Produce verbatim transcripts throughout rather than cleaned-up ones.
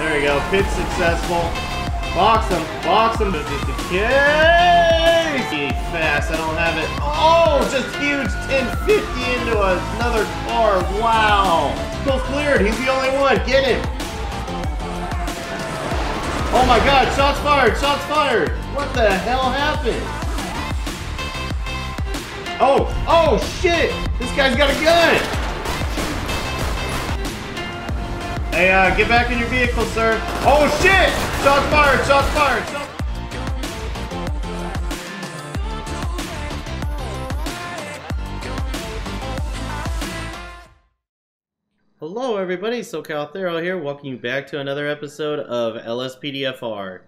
There we go. Pitch successful. Box him. Box him. But just in case. He's fast. I don't have it. Oh, just huge ten fifty into another car. Wow. Still cleared. He's the only one. Get him. Oh my God. Shots fired. Shots fired. What the hell happened? Oh. Oh, shit. This guy's got a gun. Hey, uh, get back in your vehicle, sir. Oh, shit! Shots fired, shots fired, shots... Hello, everybody. SoCal Thero here, welcome you back to another episode of L S P D F R.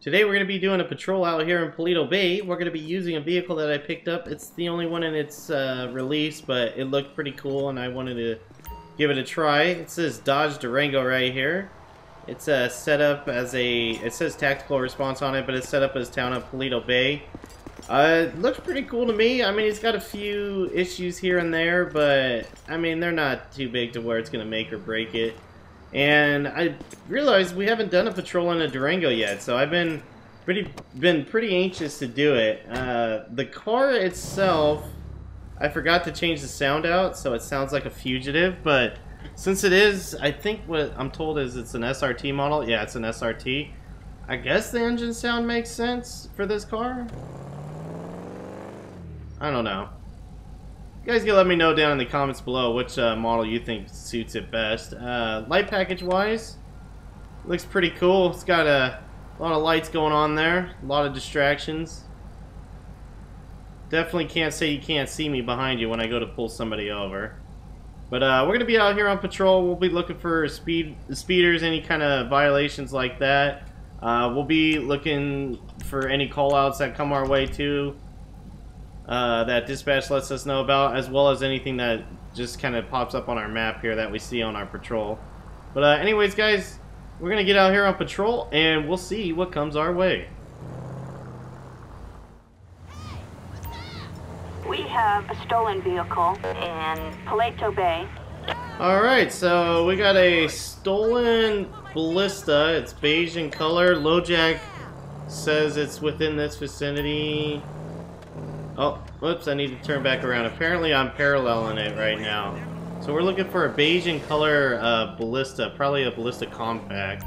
Today, we're going to be doing a patrol out here in Paleto Bay. We're going to be using a vehicle that I picked up. It's the only one in its uh, release, but it looked pretty cool, and I wanted to give it a try. It says Dodge Durango right here. It's uh, set up as a, it says tactical response on it, but it's set up as town of Paleto Bay. Uh, looks pretty cool to me. I mean, it's got a few issues here and there, but I mean, they're not too big to where it's gonna make or break it. And I realized we haven't done a patrol on a Durango yet, so I've been pretty, been pretty anxious to do it. Uh, the car itself, I forgot to change the sound out, so it sounds like a fugitive, but since it is, I think what I'm told is it's an S R T model. Yeah, it's an S R T. I guess the engine sound makes sense for this car? I don't know. You guys can let me know down in the comments below which uh, model you think suits it best. Uh, light package-wise, looks pretty cool. It's got a lot of lights going on there, a lot of distractions. Definitely can't say you can't see me behind you when I go to pull somebody over. But uh, we're going to be out here on patrol. We'll be looking for speed speeders, any kind of violations like that. Uh, we'll be looking for any call-outs that come our way, too, uh, that dispatch lets us know about, as well as anything that just kind of pops up on our map here that we see on our patrol. But uh, anyways, guys, we're going to get out here on patrol, and we'll see what comes our way. We have a stolen vehicle in Paleto Bay. Alright, so we got a stolen Ballista. It's beige in color. LoJack says it's within this vicinity. Oh, whoops, I need to turn back around. Apparently I'm paralleling it right now. So we're looking for a beige in color uh, Ballista, probably a Ballista compact.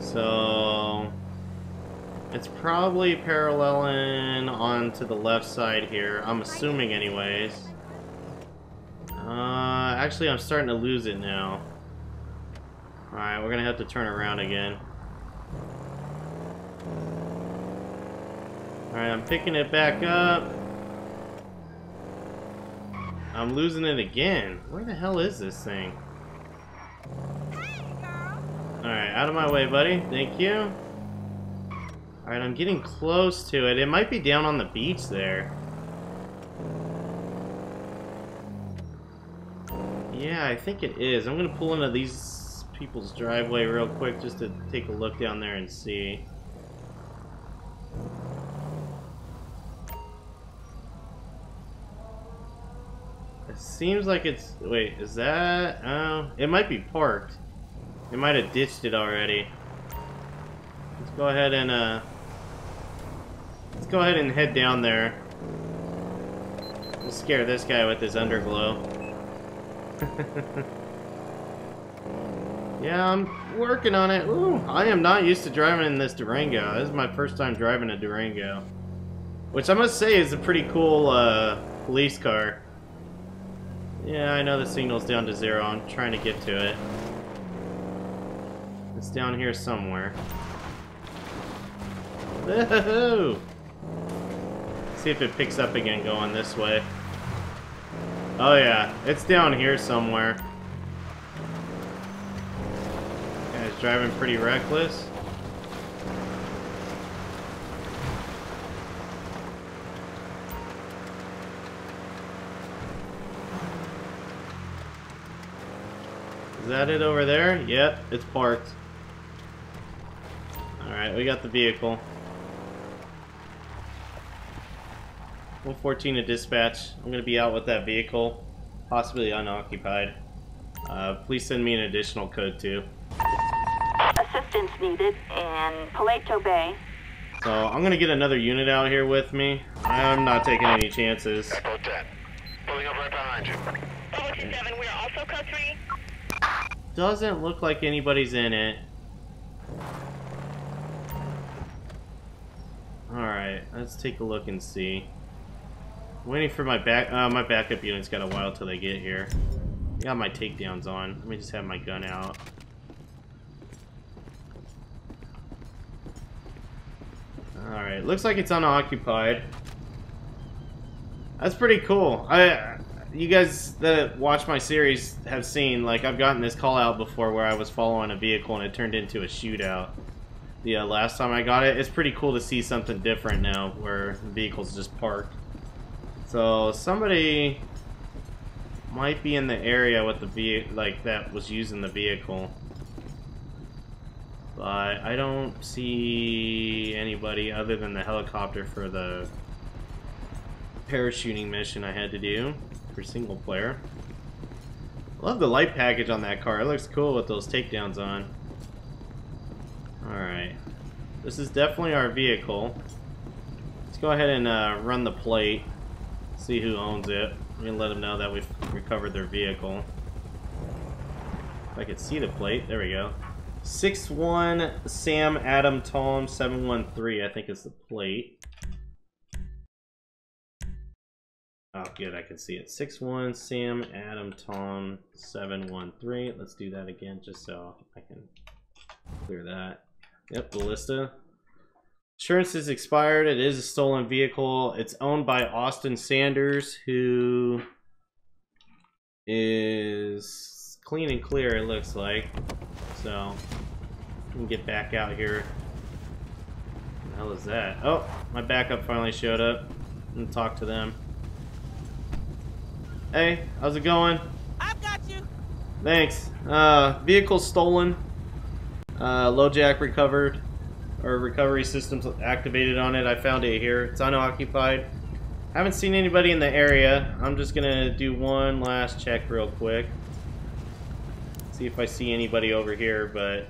So... it's probably paralleling on to the left side here. I'm assuming anyways. Uh, actually, I'm starting to lose it now. Alright, we're going to have to turn around again. Alright, I'm picking it back up. I'm losing it again. Where the hell is this thing? Alright, out of my way, buddy. Thank you. Alright, I'm getting close to it. It might be down on the beach there. Yeah, I think it is. I'm gonna pull into these people's driveway real quick just to take a look down there and see. It seems like it's... wait, is that... oh, it might be parked. It might have ditched it already. Let's go ahead and, uh... let's go ahead and head down there. We'll scare this guy with his underglow. Yeah, I'm working on it. Ooh, I am not used to driving in this Durango. This is my first time driving a Durango, which I must say is a pretty cool uh, police car. Yeah, I know the signal's down to zero. I'm trying to get to it. It's down here somewhere. Woohoo! See if it picks up again going this way. Oh yeah, it's down here somewhere. Guy's driving pretty reckless. Is that it over there? Yep, it's parked. Alright, we got the vehicle. one fourteen to dispatch. I'm going to be out with that vehicle, possibly unoccupied. Uh, please send me an additional code too. A assistance needed in Paleto Bay. So I'm gonna get another unit out here with me. I'm not taking any chances. Echo ten. Pulling up right behind you. Seven, we are also code three. Doesn't look like anybody's in it. Alright, let's take a look and see. I'm waiting for my back uh, my backup unit's got a while till they get here. I got my takedowns on. Let me just have my gun out. Alright, looks like it's unoccupied. That's pretty cool. I, you guys that watch my series have seen, like, I've gotten this call out before where I was following a vehicle and it turned into a shootout. Yeah, last time I got it. It's pretty cool to see something different now where the vehicle's just parked. So somebody might be in the area with the vehicle, like, that was using the vehicle. But I don't see anybody other than the helicopter for the parachuting mission I had to do for single player. I love the light package on that car. It looks cool with those takedowns on. Alright. This is definitely our vehicle. Let's go ahead and uh, run the plate. See who owns it. We can let them know that we've recovered their vehicle. If I could see the plate. There we go. six one Sam Adam Tom seven one three, I think is the plate. Oh good, I can see it. six one Sam Adam Tom seven one three. Let's do that again just so I can clear that. Yep, ballista. Insurance is expired. It is a stolen vehicle. It's owned by Austin Sanders, who is clean and clear, it looks like. So, we can get back out here. What the hell is that? Oh, my backup finally showed up. I'm gonna talk to them. Hey, how's it going? I've got you. Thanks. Uh, vehicle stolen. Uh, LoJack recovered. Or recovery systems activated on it. I found it here. It's unoccupied. Haven't seen anybody in the area. I'm just gonna do one last check real quick. See if I see anybody over here, but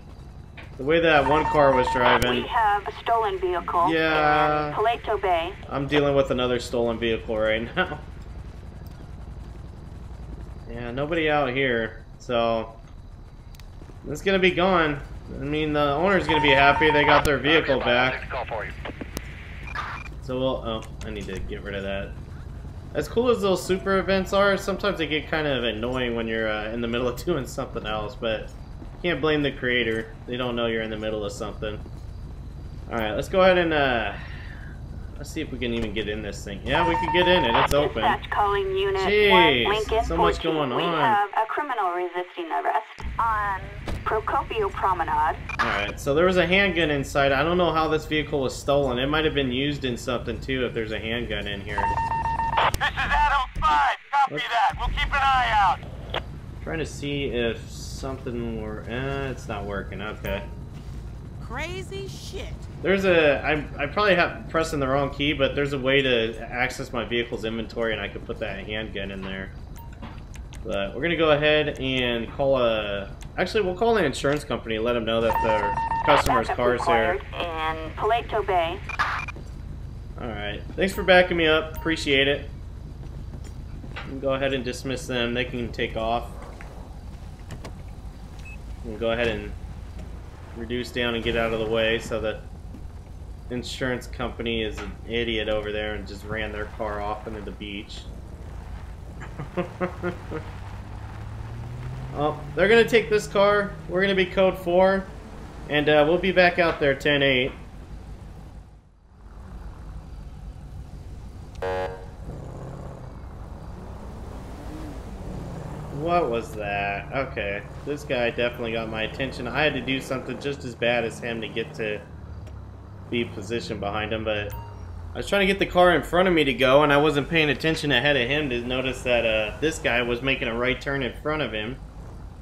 the way that one car was driving. We have a stolen vehicle. Yeah. In Paleto Bay. I'm dealing with another stolen vehicle right now. Yeah, nobody out here, so it's gonna be gone. I mean, the owner's gonna be happy they got their vehicle back. So we'll. Oh, I need to get rid of that. As cool as those super events are, sometimes they get kind of annoying when you're uh, in the middle of doing something else, but you can't blame the creator. They don't know you're in the middle of something. Alright, let's go ahead and, uh, let's see if we can even get in this thing. Yeah, we can get in it. It's open. Calling unit Jeez, one, Lincoln, so much fourteen. Going on. We have a criminal resisting arrest on Procopio Promenade. Alright, so there was a handgun inside. I don't know how this vehicle was stolen. It might have been used in something, too, if there's a handgun in here. This is Adam five, copy Let's, that. We'll keep an eye out. Trying to see if something were... Eh, it's not working, okay. Crazy shit. There's a... I, I probably have pressing the wrong key, but there's a way to access my vehicle's inventory and I could put that handgun in there. But we're going to go ahead and call a... Actually, we'll call an insurance company and let them know that the customer's car is there. And Paleto Bay. Alright, thanks for backing me up. Appreciate it. We'll go ahead and dismiss them. They can take off. We'll go ahead and reduce down and get out of the way so the insurance company is an idiot over there and just ran their car off into the beach. Oh, they're going to take this car. We're going to be code four. And uh, we'll be back out there ten eight. What was that? Okay, this guy definitely got my attention. I had to do something just as bad as him to get to be positioned behind him, but I was trying to get the car in front of me to go, and I wasn't paying attention ahead of him to notice that uh, this guy was making a right turn in front of him,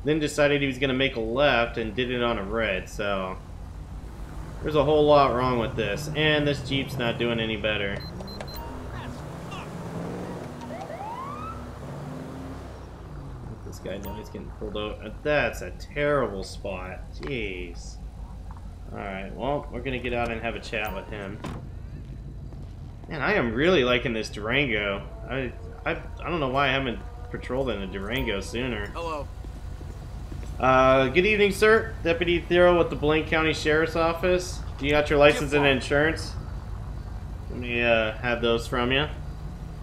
then decided he was going to make a left and did it on a red, so there's a whole lot wrong with this, and this Jeep's not doing any better. This guy now he's getting pulled over. That's a terrible spot. Jeez. Alright, well, we're gonna get out and have a chat with him. Man, I am really liking this Durango. I, I, I don't know why I haven't patrolled in a Durango sooner. Hello. Uh, good evening, sir. Deputy Thero with the Blaine County Sheriff's Office. Do you got your license and insurance? Let me, uh, have those from you.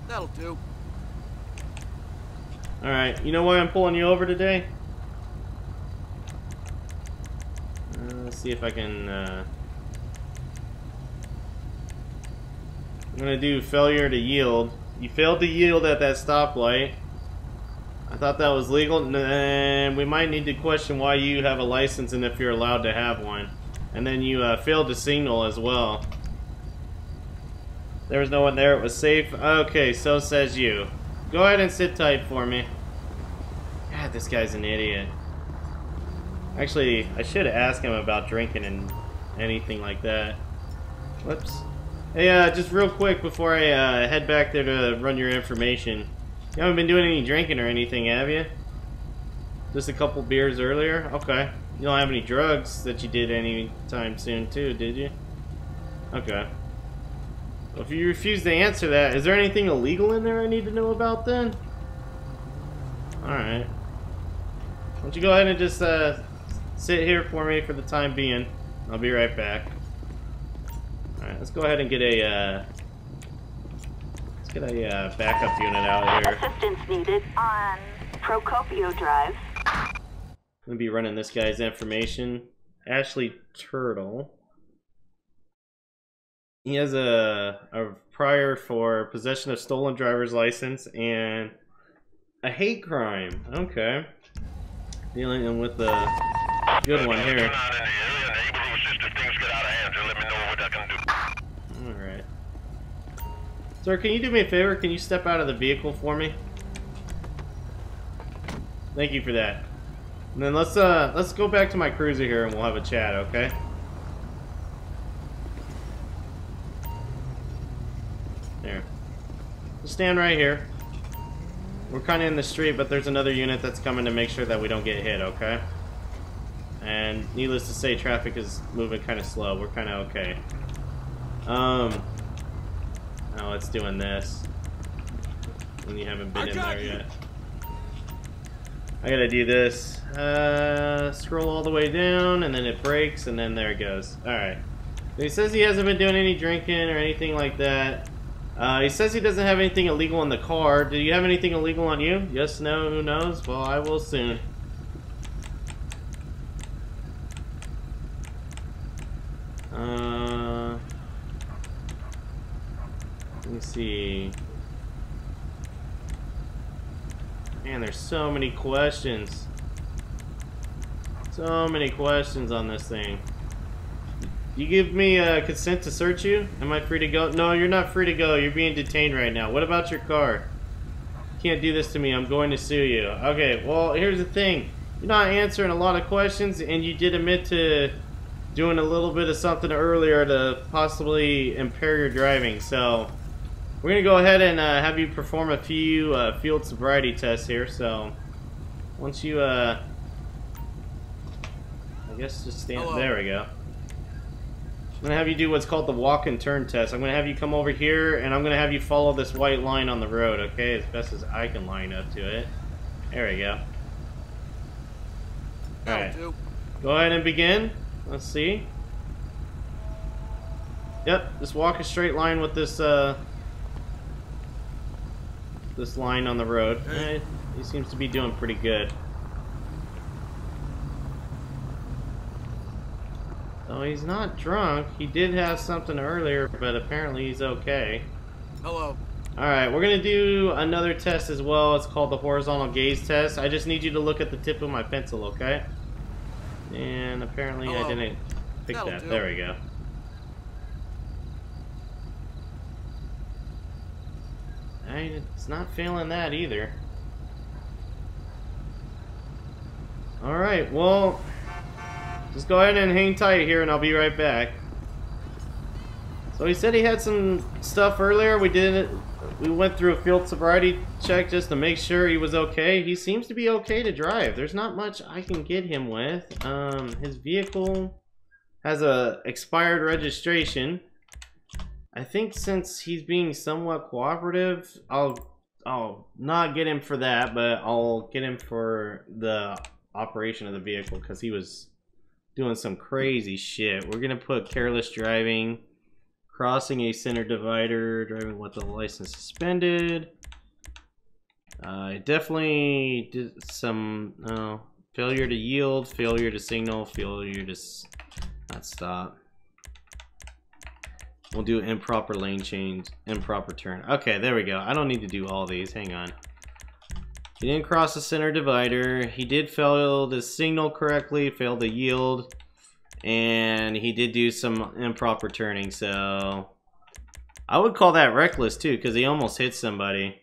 That'll do. Alright, you know why I'm pulling you over today? Let's see if I can, uh... I'm gonna do failure to yield. You failed to yield at that stoplight. I thought that was legal, and we might need to question why you have a license and if you're allowed to have one. And then you uh, failed to signal as well. There was no one there, it was safe. Okay, so says you. Go ahead and sit tight for me. God, this guy's an idiot. Actually, I should ask him about drinking and anything like that. Whoops. Hey, uh, just real quick before I uh, head back there to run your information. You haven't been doing any drinking or anything, have you? Just a couple beers earlier? Okay. You don't have any drugs that you did any time soon, too, did you? Okay. Well, if you refuse to answer that, is there anything illegal in there I need to know about then? Alright. Why don't you go ahead and just, uh... sit here for me for the time being. I'll be right back. Alright, let's go ahead and get a, uh... let's get a, uh, backup unit out here. Assistance needed on Procopio Drive. I'm gonna be running this guy's information. Ashley Turtle. He has a, a prior for possession of stolen driver's license and a hate crime. Okay. Dealing with the... good one here. Alright. Sir, can you do me a favor? Can you step out of the vehicle for me? Thank you for that. And then let's uh let's go back to my cruiser here and we'll have a chat, okay? There. Just stand right here. We're kinda in the street, but there's another unit that's coming to make sure that we don't get hit, okay? And needless to say, traffic is moving kind of slow. We're kind of okay. Um, oh, it's doing this. And you haven't been in there yet. I gotta do this. Uh, scroll all the way down, and then it breaks, and then there it goes. All right. He says he hasn't been doing any drinking or anything like that. Uh, he says he doesn't have anything illegal in the car. Do you have anything illegal on you? Yes, no, who knows? Well, I will soon. Uh, let me see. Man, there's so many questions. So many questions on this thing. You give me a uh, consent to search you? Am I free to go? No, you're not free to go. You're being detained right now. What about your car? You can't do this to me. I'm going to sue you. Okay, well, here's the thing. You're not answering a lot of questions, and you did admit to doing a little bit of something earlier to possibly impair your driving, so we're gonna go ahead and uh, have you perform a few uh, field sobriety tests here. So once you uh, I guess just stand. Hello. There we go. I'm gonna have you do what's called the walk and turn test. I'm gonna have you come over here and I'm gonna have you follow this white line on the road, okay, as best as I can line up to it. There we go. Alright, go ahead and begin. Let's see. Yep, just walk a straight line with this uh, this line on the road. Eh, he seems to be doing pretty good. So he's not drunk. He did have something earlier, but apparently he's okay. Hello. Alright, we're going to do another test as well. It's called the horizontal gaze test. I just need you to look at the tip of my pencil, okay? And apparently Hello. I didn't pick That'll that. Do. There we go. I, it's not failing that either. Alright, well, just go ahead and hang tight here and I'll be right back. So he said he had some stuff earlier. We did it. We went through a field sobriety check just to make sure he was okay. He seems to be okay to drive. There's not much I can get him with. Um, his vehicle has a expired registration. I think since he's being somewhat cooperative, I'll I'll not get him for that, but I'll get him for the operation of the vehicle because he was doing some crazy shit. We're gonna put careless driving, crossing a center divider, driving with the license suspended. I uh, definitely did some oh, failure to yield, failure to signal, failure to s not stop. We'll do improper lane change, improper turn. Okay, there we go. I don't need to do all these. Hang on. He didn't cross the center divider. He did fail to signal correctly, failed to yield, and he did do some improper turning. So I would call that reckless too, because he almost hit somebody.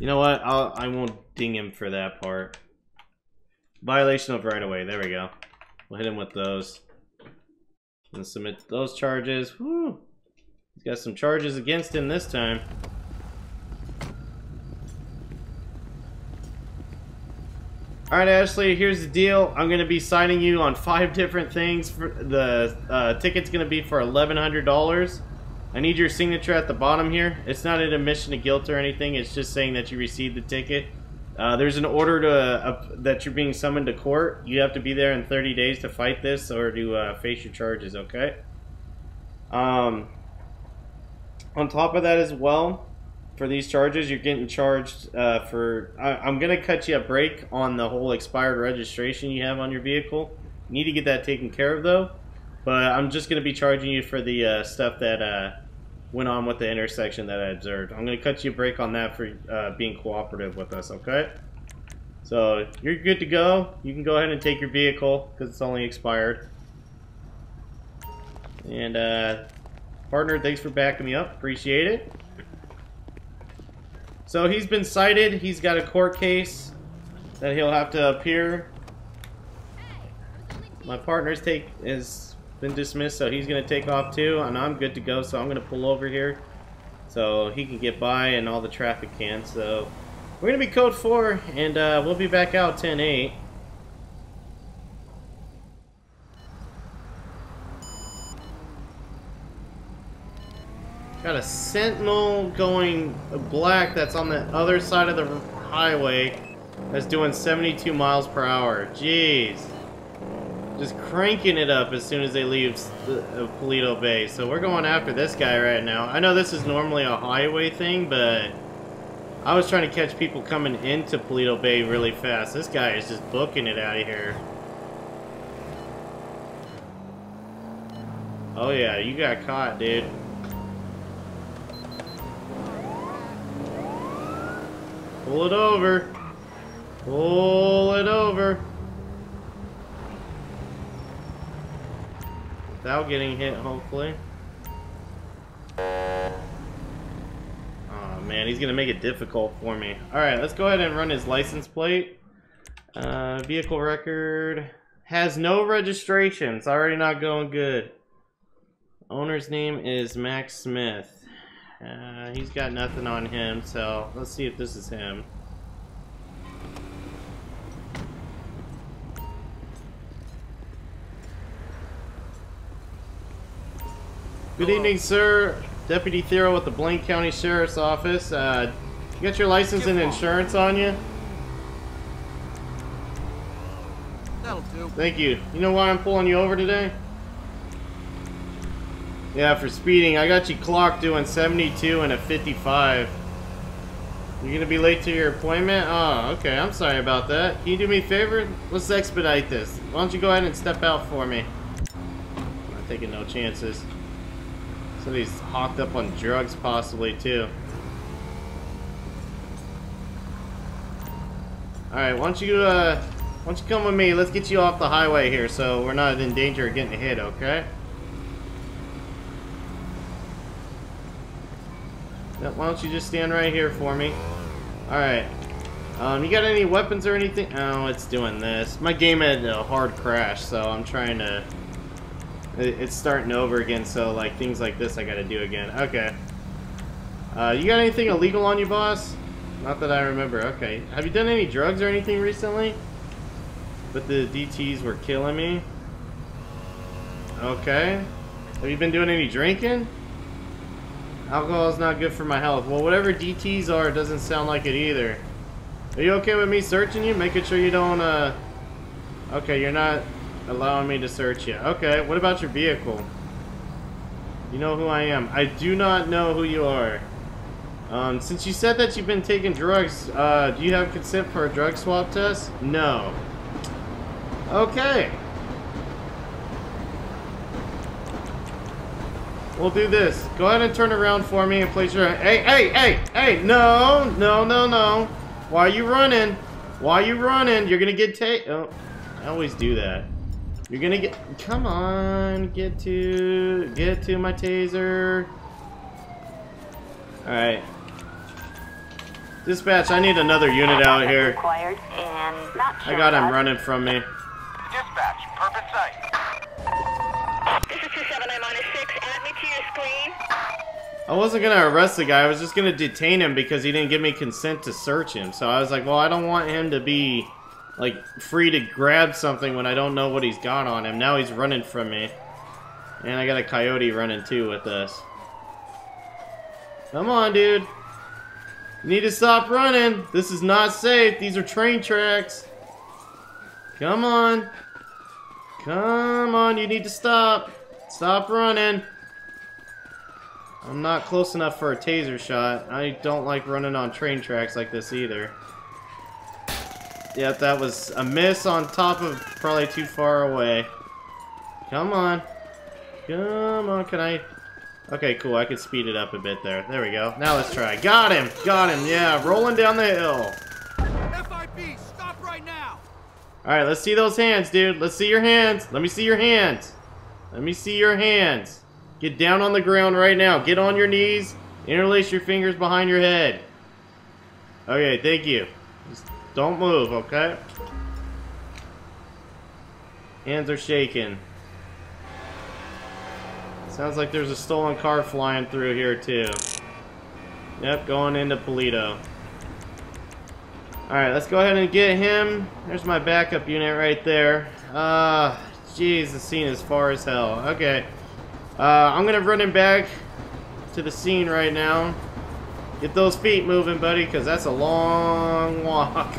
You know what? I'll, I won't ding him for that part. Violation of right of way. There we go. We'll hit him with those. And submit those charges. Woo! He's got some charges against him this time. Alright, Ashley, here's the deal. I'm going to be citing you on five different things. For the uh, ticket's going to be for eleven hundred dollars. I need your signature at the bottom here. It's not an admission of guilt or anything. It's just saying that you received the ticket. Uh, there's an order to, uh, that you're being summoned to court. You have to be there in thirty days to fight this or to uh, face your charges, okay? Um, on top of that as well, for these charges, you're getting charged uh, for... I, I'm going to cut you a break on the whole expired registration you have on your vehicle. You need to get that taken care of, though. But I'm just going to be charging you for the uh, stuff that uh, went on with the intersection that I observed. I'm going to cut you a break on that for uh, being cooperative with us, okay? So you're good to go. You can go ahead and take your vehicle because it's only expired. And uh, partner, thanks for backing me up. Appreciate it. So he's been cited. He's got a court case that he'll have to appear. My partner's take is... been dismissed, so he's gonna take off too, and I'm good to go, so I'm gonna pull over here so he can get by and all the traffic can. So we're gonna be code four, and uh, we'll be back out ten eight. Got a sentinel going black that's on the other side of the highway that's doing seventy-two miles per hour. Jeez. Just cranking it up as soon as they leave the, uh, Paleto Bay. So we're going after this guy right now. I know this is normally a highway thing, but I was trying to catch people coming into Paleto Bay really fast. This guy is just booking it out of here. Oh yeah, you got caught, dude. Pull it over. Pull it over. Without getting hit, hopefully. Oh man, he's gonna make it difficult for me. Alright, let's go ahead and run his license plate. Uh, vehicle record. Has no registration. It's already not going good. Owner's name is Max Smith. Uh, he's got nothing on him, so let's see if this is him. Good evening, sir. Deputy Thero with the Blaine County Sheriff's Office. Uh, you got your license and insurance on you? That'll do. Thank you. You know why I'm pulling you over today? Yeah, for speeding. I got you clocked doing seventy-two and a fifty-five. You're gonna be late to your appointment? Oh, okay. I'm sorry about that. Can you do me a favor? Let's expedite this. Why don't you go ahead and step out for me? I'm not taking no chances. Somebody's hopped up on drugs, possibly, too. Alright, why don't you, uh, why don't you come with me? Let's get you off the highway here so we're not in danger of getting hit, okay? Why don't you just stand right here for me? Alright. Um, you got any weapons or anything? Oh, it's doing this. My game had a hard crash, so I'm trying to... It's starting over again, so like things like this I gotta do again. Okay. Uh, you got anything illegal on you, boss? Not that I remember. Okay. Have you done any drugs or anything recently? But the D Ts were killing me. Okay. Have you been doing any drinking? Alcohol is not good for my health. Well, whatever D Ts are, it doesn't sound like it either. Are you okay with me searching you? Making sure you don't, uh... Okay, you're not allowing me to search you. Okay, what about your vehicle? You know who I am. I do not know who you are. Um, since you said that you've been taking drugs, uh, do you have consent for a drug swab test? No. Okay. We'll do this. Go ahead and turn around for me and place your... Hey, hey, hey, hey! No, no, no, no. Why are you running? Why are you running? You're gonna get ta- Oh, I always do that. You're gonna get... Come on, get to... Get to my taser. Alright. Dispatch, I need another unit out here. I got him running from me. Dispatch, perfect sight. This is two seven, I'm on a six. Add me to your screen. I wasn't going to arrest the guy. I was just going to detain him because he didn't give me consent to search him. So I was like, well, I don't want him to be, like, free to grab something when I don't know what he's got on him. Now he's running from me. And I got a coyote running, too, with us. Come on, dude. You need to stop running. This is not safe. These are train tracks. Come on. Come on. You need to stop. Stop running. I'm not close enough for a taser shot. I don't like running on train tracks like this either. Yep, that was a miss on top of probably too far away. Come on. Come on. Can I... Okay, cool. I could speed it up a bit there. There we go. Now let's try. Got him. Got him. Yeah, rolling down the hill. F I B, stop right now. All right, let's see those hands, dude. Let's see your hands. Let me see your hands. Let me see your hands. Get down on the ground right now. Get on your knees. Interlace your fingers behind your head. Okay, thank you. Just don't move, okay? Hands are shaking. Sounds like there's a stolen car flying through here, too. Yep, going into Paleto. Alright, let's go ahead and get him. There's my backup unit right there. Uh, jeez, the scene is far as hell. Okay. Uh, I'm gonna run him back to the scene right now. Get those feet moving, buddy, because that's a long walk.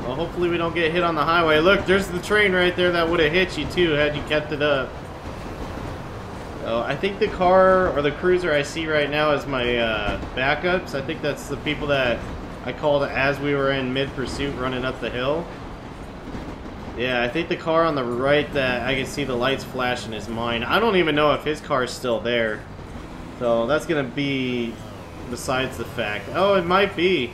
Well, hopefully we don't get hit on the highway. Look, there's the train right there that would have hit you, too, had you kept it up. So I think the car or the cruiser I see right now is my uh, backups. I think that's the people that I called as we were in mid-pursuit running up the hill. Yeah, I think the car on the right that I can see the lights flashing is mine. I don't even know if his car is still there. So that's going to be besides the fact. Oh, it might be.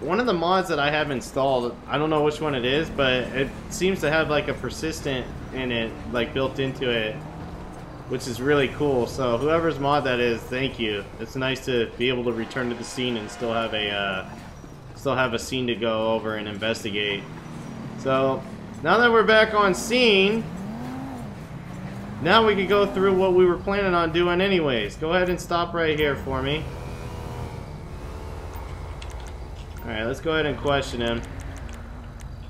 One of the mods that I have installed, I don't know which one it is, but it seems to have like a persistent in it, like built into it, which is really cool. So whoever's mod that is, thank you. It's nice to be able to return to the scene and still have a uh, still have a scene to go over and investigate. So now that we're back on scene, now we can go through what we were planning on doing anyways. Go ahead and stop right here for me. Alright, let's go ahead and question him.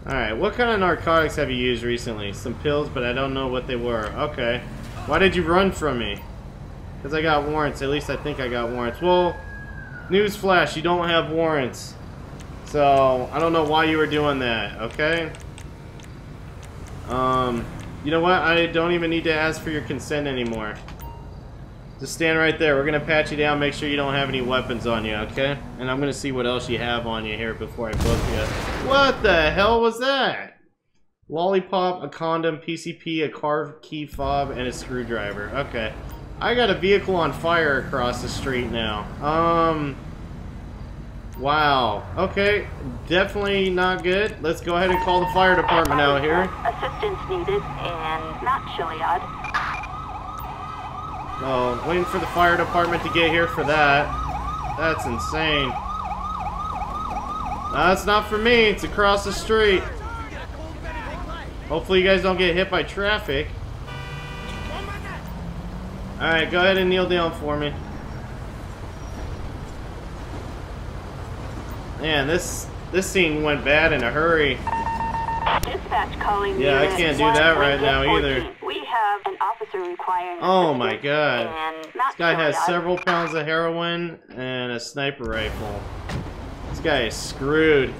Alright, what kind of narcotics have you used recently? Some pills, but I don't know what they were. Okay. Why did you run from me? Because I got warrants. At least I think I got warrants. Well, newsflash, you don't have warrants. So, I don't know why you were doing that, okay? Um, you know what? I don't even need to ask for your consent anymore. Just stand right there. We're going to pat you down, make sure you don't have any weapons on you, okay? And I'm going to see what else you have on you here before I book you. What the hell was that? Lollipop, a condom, P C P, a car key fob, and a screwdriver. Okay. I got a vehicle on fire across the street now. Um, wow. Okay. Definitely not good. Let's go ahead and call the fire department out here. Assistance needed and not Chiliad. Oh, waiting for the fire department to get here for that. That's insane. No, that's not for me. It's across the street. Hopefully you guys don't get hit by traffic. Alright, go ahead and kneel down for me. Man, this, this scene went bad in a hurry. Dispatch calling. Yeah, I can't do that right now either. We have an officer requiring. Oh my god. This guy has several pounds of heroin and a sniper rifle. This guy is screwed.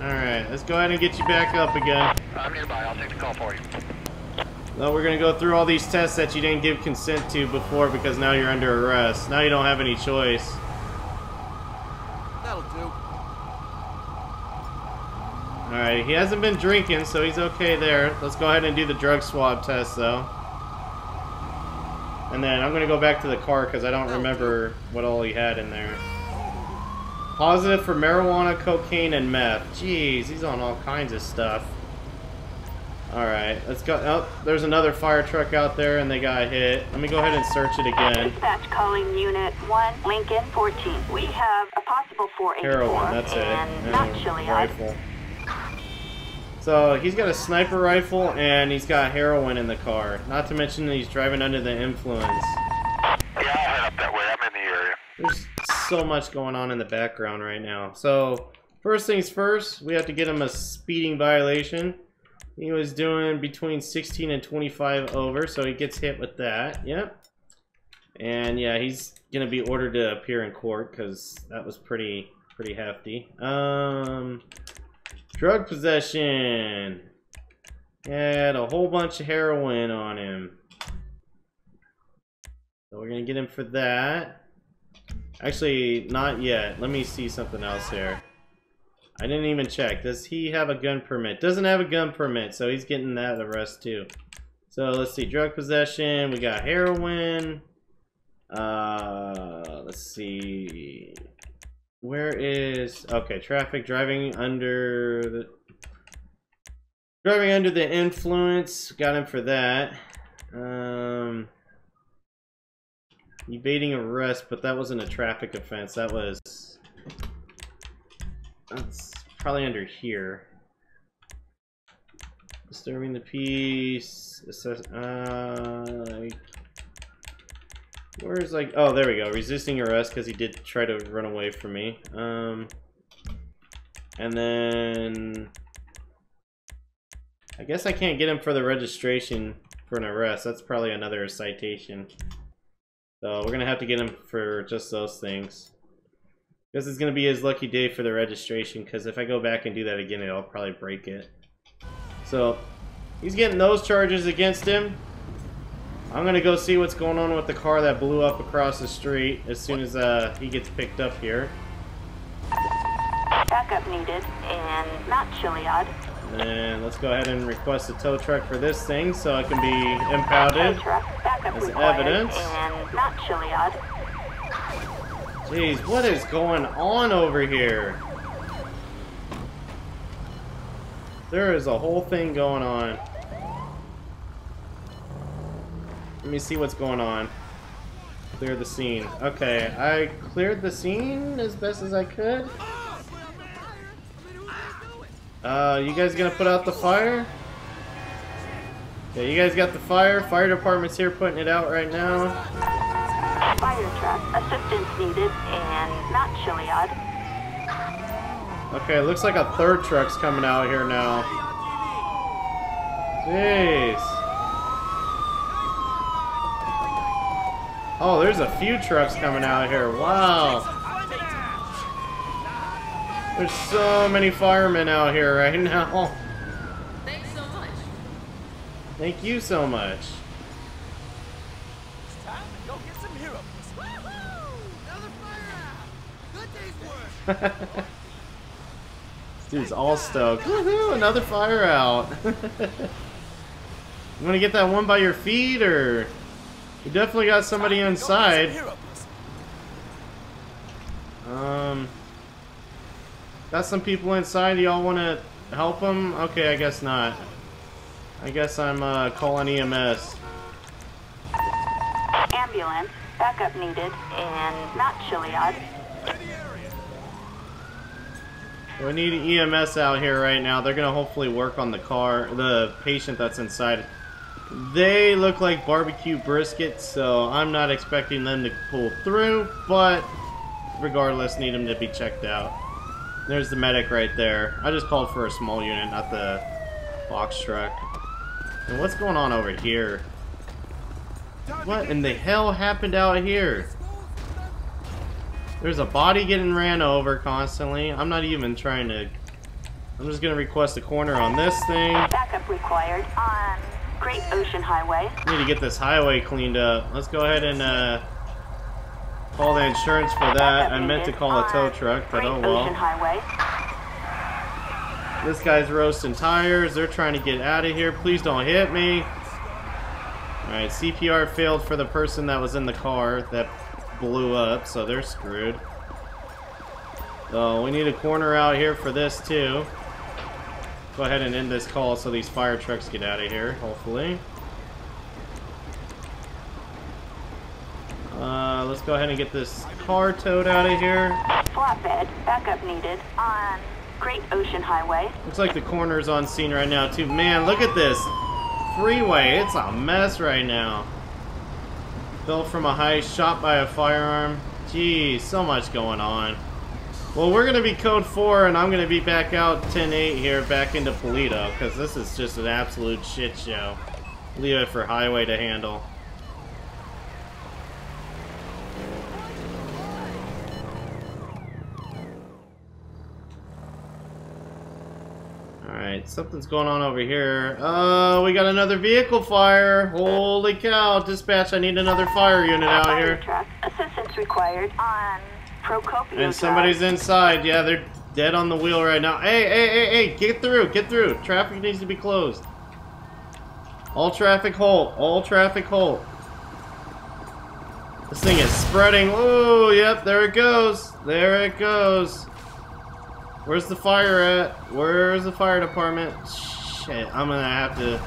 Alright, let's go ahead and get you back up again. I'm nearby, I'll take the call for you. Well, we're gonna go through all these tests that you didn't give consent to before because now you're under arrest. Now you don't have any choice. That'll do. Alright, he hasn't been drinking, so he's okay there. Let's go ahead and do the drug swab test, though. And then I'm gonna go back to the car because I don't remember what all he had in there. Positive for marijuana, cocaine, and meth. Jeez, he's on all kinds of stuff. Alright, let's go. Oh, there's another fire truck out there and they got hit. Let me go ahead and search it again. Dispatch calling unit one, Lincoln fourteen. We have a possible four eighty-four. Heroin, that's it. And not Chiliad. Rifle. So he's got a sniper rifle and he's got heroin in the car. Not to mention that he's driving under the influence. Yeah, I'll head up that way. I'm in the area. There's so much going on in the background right now. So first things first, we have to get him a speeding violation. He was doing between sixteen and twenty-five over, so he gets hit with that. Yep. And yeah, he's gonna be ordered to appear in court because that was pretty pretty hefty. Um, drug possession. He had a whole bunch of heroin on him, so we're gonna get him for that. Actually, not yet. Let me see something else here. I didn't even check. Does he have a gun permit? Doesn't have a gun permit, so he's getting that arrest too. So let's see. Drug possession. We got heroin. Uh, let's see. Where is... Okay, traffic. Driving under the... Driving under the influence. Got him for that. Um... Evading arrest, but that wasn't a traffic offense. That was... That's probably under here. Disturbing the peace... Uh, where's like... Oh, there we go. Resisting arrest, because he did try to run away from me. Um, and then... I guess I can't get him for the registration for an arrest. That's probably another citation. So we're gonna have to get him for just those things. This is gonna be his lucky day for the registration, because if I go back and do that again, it'll probably break it. So he's getting those charges against him. I'm gonna go see what's going on with the car that blew up across the street as soon as uh, he gets picked up here. Backup needed, and not Chiliad. And let's go ahead and request a tow truck for this thing so it can be impounded. As evidence. And not Chiliad. Jeez, what is going on over here? There is a whole thing going on. Let me see what's going on. Clear the scene. Okay, I cleared the scene as best as I could. Uh, you guys gonna put out the fire? Yeah, you guys got the fire. Fire department's here putting it out right now. Fire truck, assistance needed, and not Chiliad. Okay, looks like a third truck's coming out here now. Jeez. Oh, there's a few trucks coming out here. Wow. There's so many firemen out here right now. Thank you so much. It's time to go get some heroes. Another fire! Good day's work. Dude's all stoked. Woohoo! Another fire out. You want to get that one by your feet, or you definitely got somebody inside. Um, got some people inside. Y'all want to help them? Okay, I guess not. I guess I'm uh, calling E M S. Ambulance, backup needed, and not Chiliad. We need E M S out here right now. They're gonna hopefully work on the car, the patient that's inside. They look like barbecue brisket, so I'm not expecting them to pull through, but regardless, need them to be checked out. There's the medic right there. I just called for a small unit, not the box truck. And what's going on over here? What in the hell happened out here? There's a body getting ran over constantly. I'm not even trying to... I'm just going to request a corner on this thing. Backup required on Great Ocean Highway. Need to get this highway cleaned up. Let's go ahead and uh, call the insurance for that. I meant to call a tow truck, but oh well. This guy's roasting tires. They're trying to get out of here. Please don't hit me. Alright, C P R failed for the person that was in the car that blew up, so they're screwed. So we need a corner out here for this too. Go ahead and end this call so these fire trucks get out of here, hopefully. Uh, let's go ahead and get this car towed out of here. Flatbed, backup needed on Great Ocean Highway. Looks like the corner's on scene right now too. Man, look at this freeway, it's a mess right now. Fell from a height, shot by a firearm. Geez, so much going on. Well, we're going to be code four, and I'm going to be back out ten eight here, back into Paleto, because this is just an absolute shit show. Leave it for highway to handle. Alright, something's going on over here. Oh, uh, we got another vehicle fire. Holy cow. Dispatch, I need another fire unit out here. Truck. Assistance required on Procopio. And somebody's inside. Yeah, they're dead on the wheel right now. Hey, hey, hey, hey, get through, get through. Traffic needs to be closed. All traffic halt, all traffic halt. This thing is spreading. Oh, yep, there it goes. There it goes. Where's the fire at? Where's the fire department? Shit, I'm gonna have to...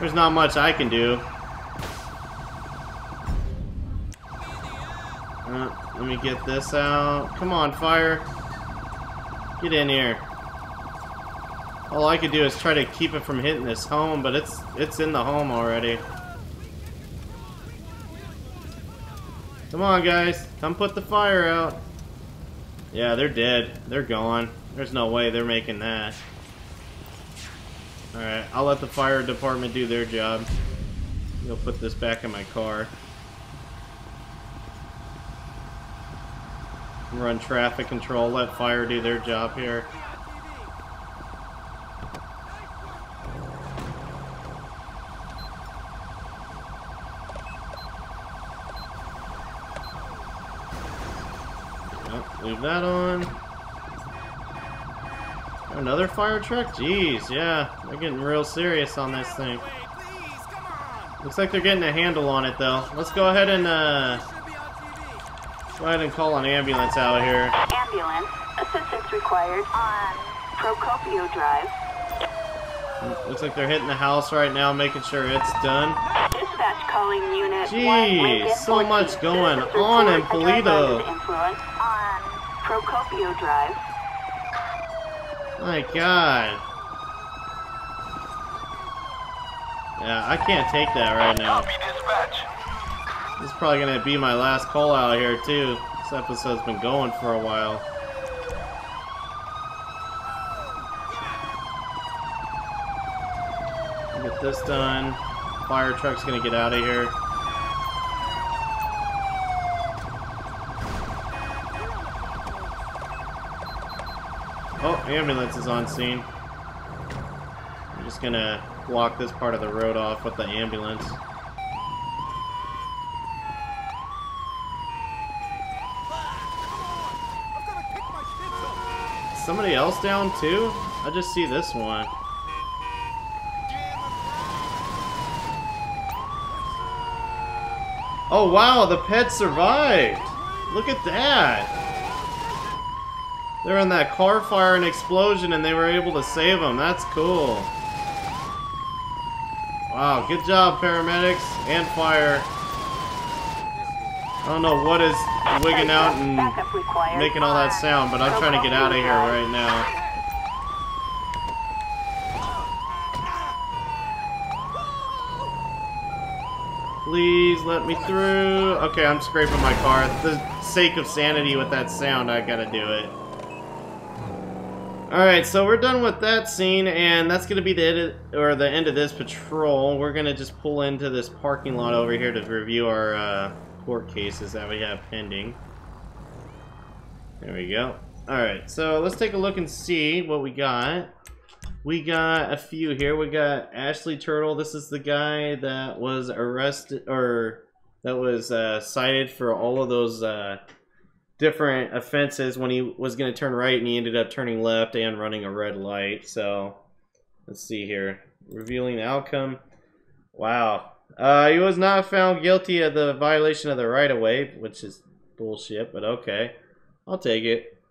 There's not much I can do. Uh, let me get this out. Come on, fire. Get in here. All I could do is try to keep it from hitting this home, but it's it's in the home already. Come on, guys. Come put the fire out. Yeah, they're dead. They're gone. There's no way they're making that. Alright, I'll let the fire department do their job. They'll put this back in my car. Run traffic control, let fire do their job here. Yep, leave that on. Another fire truck? Jeez, yeah. They're getting real serious on this thing. Looks like they're getting a handle on it, though. Let's go ahead and, uh... go ahead and call an ambulance out here. Ambulance. Assistance required on Procopio Drive. Looks like they're hitting the house right now, making sure it's done. Dispatch calling unit Jeez, so much going on in Paleto. Influence on Procopio Drive. My God. Yeah, I can't take that right now. Copy, dispatch. This is probably going to be my last call out here, too. This episode's been going for a while. Get this done. Fire truck's going to get out of here. Oh, ambulance is on scene. I'm just gonna block this part of the road off with the ambulance. Is somebody else down too? I just see this one. Oh wow, the pet survived! Look at that! They're in that car fire and explosion and they were able to save them. That's cool. Wow, good job, paramedics and fire. I don't know what is wigging out and making all that sound, but I'm trying to get out of here right now. Please let me through. Okay, I'm scraping my car. For the sake of sanity with that sound, I gotta do it. Alright, so we're done with that scene, and that's going to be the edit, or the end of this patrol. We're going to just pull into this parking lot over here to review our uh, court cases that we have pending. There we go. Alright, so let's take a look and see what we got. We got a few here. We got Ashley Turtle. This is the guy that was arrested, or that was uh, cited for all of those... Uh, different offenses when he was going to turn right, and he ended up turning left and running a red light. So let's see here, revealing the outcome. Wow, uh he was not found guilty of the violation of the right-of-way, which is bullshit, but okay, I'll take it.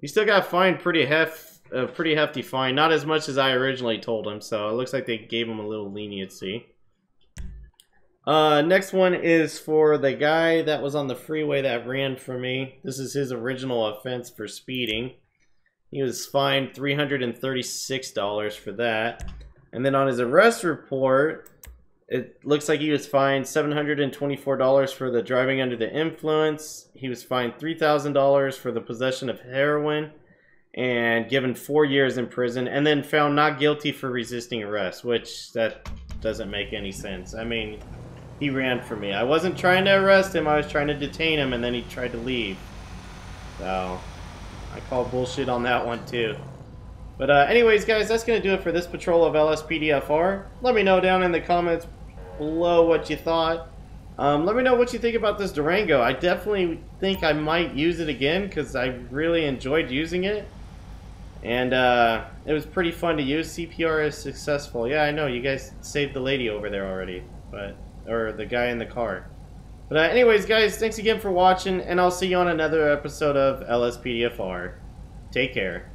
He still got fined pretty hef a pretty hefty fine, not as much as I originally told him, so it looks like they gave him a little leniency. Uh, next one is for the guy that was on the freeway that ran for me. This is his original offense for speeding. He was fined three hundred thirty-six dollars for that. And then on his arrest report, it looks like he was fined seven hundred twenty-four dollars for the driving under the influence. He was fined three thousand dollars for the possession of heroin and given four years in prison, and then found not guilty for resisting arrest, which that doesn't make any sense. I mean... He ran for me. I wasn't trying to arrest him, I was trying to detain him, and then he tried to leave. So, I call bullshit on that one too. But uh, anyways guys, that's going to do it for this patrol of L S P D F R. Let me know down in the comments below what you thought. Um, let me know what you think about this Durango. I definitely think I might use it again, because I really enjoyed using it. And uh, it was pretty fun to use. C P R is successful. Yeah, I know, you guys saved the lady over there already, but... or the guy in the car. But uh, anyways guys, thanks again for watching, and I'll see you on another episode of L S P D F R. Take care.